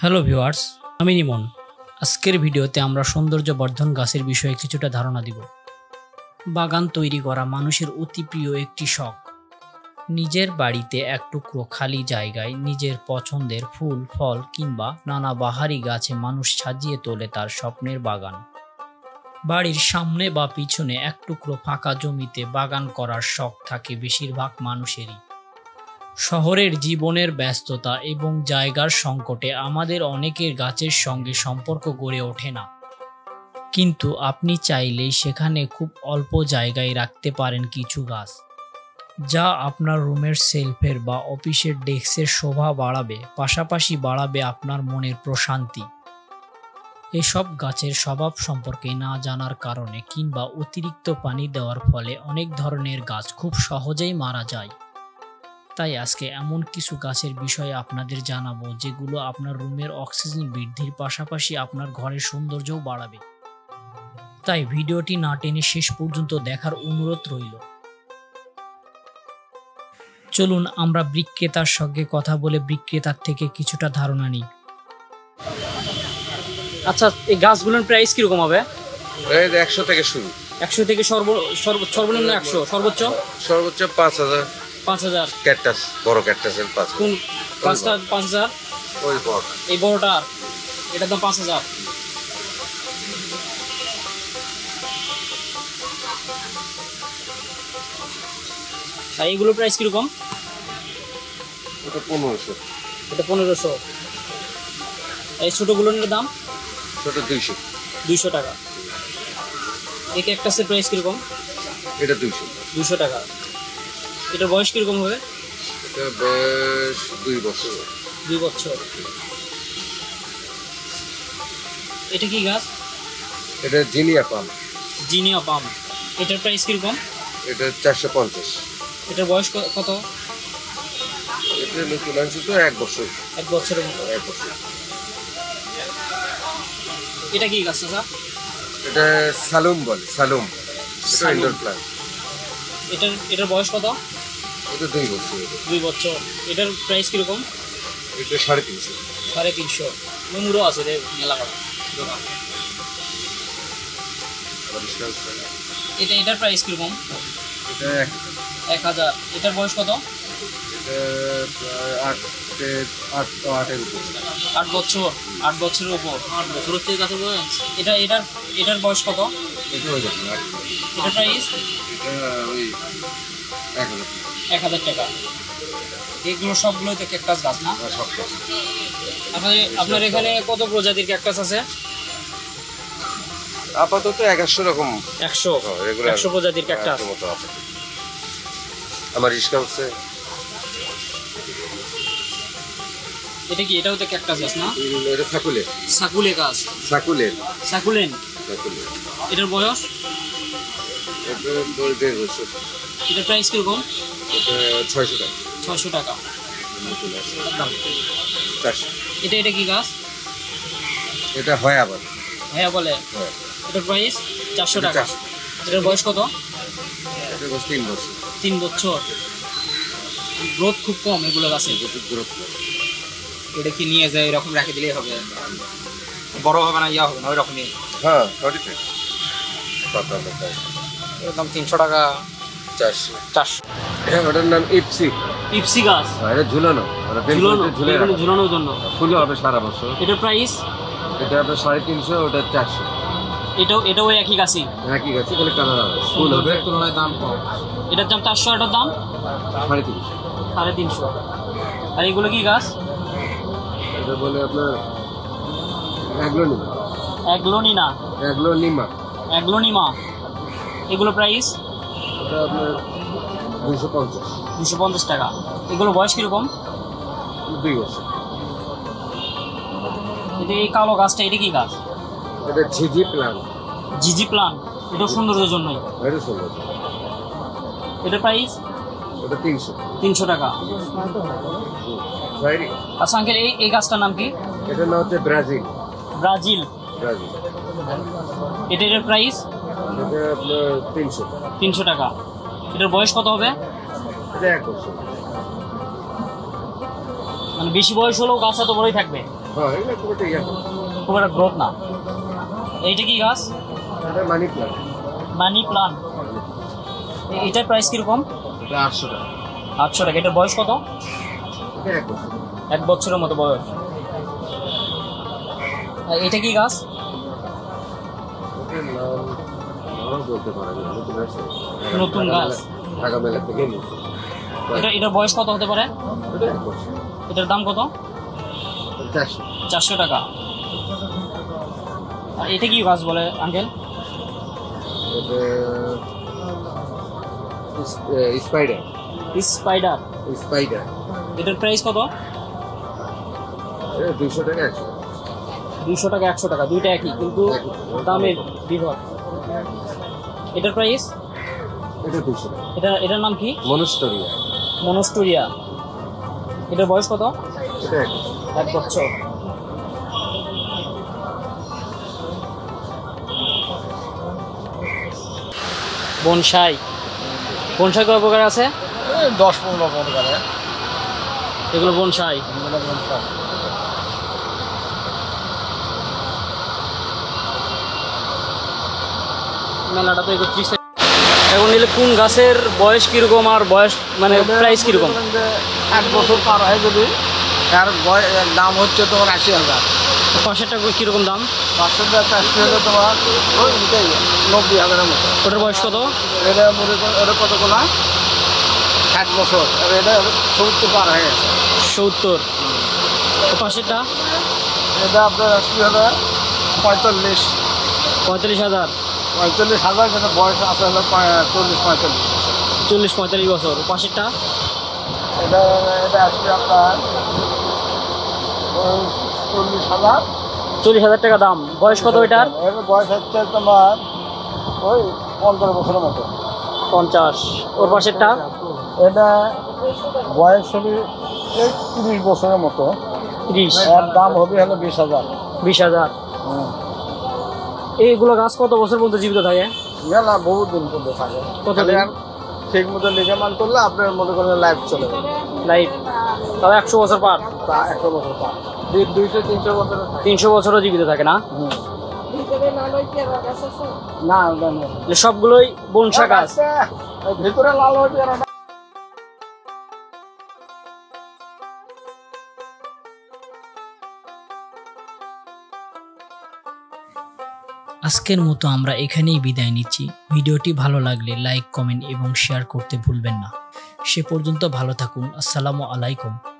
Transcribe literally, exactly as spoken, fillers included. Hello viewers, আমি নিমন। আজকের ভিডিওতে আমরা সৌন্দর্য বর্ধন গাছের বিষয়ে কিছুটা ধারণা দিব। বাগান তৈরি করা মানুষের অতি প্রিয় একটি শখ। নিজের বাড়িতে এক টুকরো খালি জায়গায় নিজের পছন্দের ফুল, ফল কিংবা নানা বাহারি গাছে মানুষ সাজিয়ে তোলে তার স্বপ্নের বাগান। বাড়ির সামনে বা পিছনে এক টুকরো ফাঁকা জমিতে বাগান করার শখ থাকে বেশিরভাগ মানুষেরই। শহরের জীবনের ব্যস্ততা এবং জায়গার সংকটে আমাদের অনেকের গাছের সঙ্গে সম্পর্ক গড়ে ওঠে না, কিন্তু আপনি চাইলেই সেখানে খুব অল্প জায়গায় রাখতে পারেন কিছু গাছ, যা আপনার রুমের সেলফের বা অফিসের ডেস্কের শোভা বাড়াবে, পাশাপাশি বাড়াবে আপনার মনের প্রশান্তি। এসব গাছের স্বভাব সম্পর্কে না জানার কারণে কিংবা অতিরিক্ত পানি দেওয়ার ফলে অনেক ধরনের গাছ খুব সহজেই মারা যায়। তাই আজকে এমন কিছু গাছের বিষয়ে আপনাদের জানাবো, যেগুলো আপনার রুমের অক্সিজেন বৃদ্ধির পাশাপাশি আপনার ঘরের সৌন্দর্যও বাড়াবে। তাই ভিডিওটি না টেনে শেষ পর্যন্ত দেখার অনুরোধ রইল। চলুন আমরা বিক্রেতার সঙ্গে কথা বলে বিক্রেতার থেকে কিছুটা ধারণা নিই। আচ্ছা, এই গাছগুলোর প্রাইস কিরকম হবে? একশো থেকে শুরু, একশো থেকে সর্বনিম্ন একশো, সর্বোচ্চ সর্বোচ্চ পাঁচ হাজার। পাঁচ হাজার ক্যাকটাস, বড় ক্যাকটাসের পাঁচ কোন পাঁচটা পাঁচ হাজার ওই বড়, এই বড়টা এটা তো পাঁচ হাজার। আর এইগুলো প্রাইস কিরকম? এটা পনেরোশো, এটা পনেরোশো। এই ছোটোগুলোর দাম ছোটো দুইশো, দুইশো টাকা। এই ক্যাকটাসের প্রাইস কিরকম? এটা দুইশো, দুইশো টাকা। এটার বয়স কিরকম হবে? এটা বয়স দুই বছর, দুই বছর। এটা কি গাছ? এটা জিনিয়া পাম, জিনিয়া পাম। এটার প্রাইস কিরকম? এটা চারশো পঞ্চাশ। এটার বয়স কত? এটা নতুন আনছি তো, এক বছর, এক বছরের মতো, এক বছর। এটা কি গাছ স্যার? এটা সালুম বলে, সালুম। এটা ইনডোর প্ল্যান্ট। এটার এটার বয়স কত? এটা দুই বছর, দুই বছর। এটার প্রাইস কিরকম? এটা সাড়ে তিনশো, সাড়ে তিনশো। মুমুরো আছে রে এলাকা দোকান। এটা এটার প্রাইস কিরকম? এটা এক হাজার। এটার বয়স কত? এটা আট আট আটের উপর, আট বছর, আট বছরের উপর, আট বছর থেকে কাছে বয়স। এটা এটার এটার বয়স কত? এটা হয়ে যাবে আট। এটার প্রাইস? এটা ওই এক হাজার, এক হাজার টাকা। এগুলো সবগুলোই তো ক্যাকটাস গাছ না? সব। আপনার আপনার এখানে কত প্রজাতির ক্যাকটাস আছে? আপাতত একশো রকম, একশো একশো প্রজাতির ক্যাকটাস মতো আছে আমার ইসকা হচ্ছে। এটা কি? এটাও তো ক্যাকটাস গাছ না? এটা সাকুলে, সাকুলে গাছ, সাকুলে, সাকুলেন। এটার বয়স? এটার প্রাইস কিরকম? ছয়শো টাকা, ছয়শো টাকা। এটা এটা কি গাছ? এটা হয় আবার, হ্যাঁ বলে। এটার প্রাইস চারশো টাকা। এটার বয়স কত? এটার বয়স তিন বছর, তিন বছর। গ্রোথ খুব কম এগুলো গাছে, গ্রোথ কম। এটা কি নিয়ে যায় এরকম রেখে দিলেই হবে, বড় হবে না, ইয়া হবে না, ওই রকমই। হ্যাঁ, এরকম তিনশো টাকা, চারশো, চারশো। ওটার নাম ইপসি, ইপসি গাছ। এটা ঝুলানো, ঝুলানো ঝুলানোর জন্য ফুলে হবে সারা বছর। এটার প্রাইস? এটা আপনার সাড়ে তিনশো, ওটা চারশো। এটাও এটাও একই গাছই, একই গাছই, তাহলে কালার হবে, ফুল হবে, তুলনায় দাম কম। এটার দাম চারশো, এটার দাম সাড়ে তিনশো, সাড়ে তিনশো। আর এগুলো কি গাছ? এটা বলে আপনার অ্যাগলোনিমা, অ্যাগলোনিনা, অ্যাগলোনিমা, অ্যাগলোনিমা। এগুলো প্রাইস? এটা আপনার দুশো পঞ্চাশ, দুশো পঞ্চাশ টাকা। এগুলো বয়স কীরকম? দুই বছর। এটা এই কালো গাছটা, এটা কি গাছ? এটা ঝিঝি প্লান্ট, ঝিঝি প্লান্ট। এটা সৌন্দর্যের জন্যই, এটা সৌন্দর্য। এটা প্রাইস? এটা তিনশো, তিনশো টাকা। আচ্ছা আঙ্কেল, এই এই গাছটার নাম কি? এটার নাম হচ্ছে ব্রাজিল, ব্রাজিল, ব্রাজিল। এটা এটার প্রাইস? এটা আপনার তিনশো, তিনশো টাকা। এটার বয়স কত হবে? এটা এক বছর। মানে বেশি বয়স হলেও গাছ এত বড়ই থাকবে? হ্যাঁ, এটা খুব একটা খুব একটা গ্রোথ না। এইটা কি গাছ? এটা মানি প্লান্ট। মানি প্লান্ট, এটার প্রাইস কিরকম? এটা আটশো টাকা। আটশো টাকা। এটার বয়স কত? এক বছরের মতো বয়স। এটা কি গাছ? নতুন গাছ, ঢাকা মেলা থেকে। এটা এটার বয়স কত হতে পারে? এটার দাম কত? চারশো টাকা। আর এটা কি গাছ বলে আঙ্কেল? স্পাইডার। স্পাইডার স্পাইডার এটার প্রাইস কত? দুইশো টাকা। একশো দুইশো টাকা একশো টাকা দুইটা একই, কিন্তু দামের বিভাগ। এটার প্রাইস? এটা দুইশো টাকা। এটা এটার নাম কি? মনোস্টোরিয়া। মনোস্টোরিয়া। এটার বয়স কত? এক বছর। বনসাই, বনসাই কয় প্রকার আছে? দশ পনেরো প্রকার। এগুলো বনসাই। মেলাটা তো একত্রিশ। এখন নিলে কোন গাছের বয়স কিরকম আর বয়স মানে প্রাইস কিরকম? এক বছর পার হয় যদি, তার দাম হচ্ছে তোমার আশি হাজার। পাঁচশোটা কিরকম দাম? পাঁচশোটা আশি হাজার তোমার নব্বই হাজারের মতো। ওটার বয়স কত? এটা ওটা কত গোলা? এক বছর। এটা সত্তর পার হয়ে গেছে। সত্তর। পাঁচশোটা? এটা আপনার আশি হাজার। পঁয়তাল্লিশ। পঁয়তাল্লিশ হাজার। পঁয়তাল্লিশ হাজার। যেটা বয়স আছে চল্লিশ পঁয়তাল্লিশ। চল্লিশ পঁয়তাল্লিশ বছর। পাঁচশোটা? এটা এটা আসবে আপনার চল্লিশ হাজার। চল্লিশ হাজার টাকা দাম। বয়স কত এটার? বয়স হচ্ছে তোমার ওই পঞ্চাশ বছরের মতো। পঞ্চাশ। ওর পাশেরটা? এটা বয়স হবে তিরিশ বছরের মতো। তিরিশ। এর দাম হবে হলো বিশ হাজার। বিশ হাজার। এইগুলো গাছ কত বছর পর্যন্ত জীবিত থাকে? মেলা বহু দিন পর্যন্ত থাকে। কত দিন? ঠিক মতো লিখে মান করলে আপনার মনে করেন লাইফ চলে যাবে। লাইফ তাহলে একশো বছর পার। একশো বছর পার। দুইশো তিনশো বছর। তিনশো বছরও জীবিত থাকে না? না, সবগুলোই বনসা গাছ। ভিতরে লাল হয়ে আজকের মতো আমরা এখানেই বিদায় নিচ্ছি। ভিডিওটি ভালো লাগলে লাইক, কমেন্ট এবং শেয়ার করতে ভুলবেন না। সে পর্যন্ত ভালো থাকুন। আসসালামু আলাইকুম।